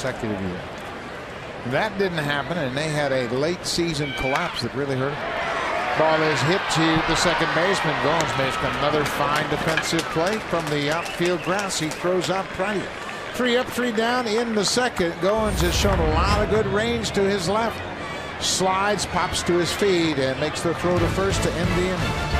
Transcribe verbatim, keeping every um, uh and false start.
consecutive year. That didn't happen, and they had a late season collapse that really hurt. Ball is hit to the second baseman. Goins makes another fine defensive play from the outfield grass. He throws out Pratty. Three up, three down in the second. Goins has shown a lot of good range to his left. Slides, pops to his feet, and makes the throw to first to end the inning.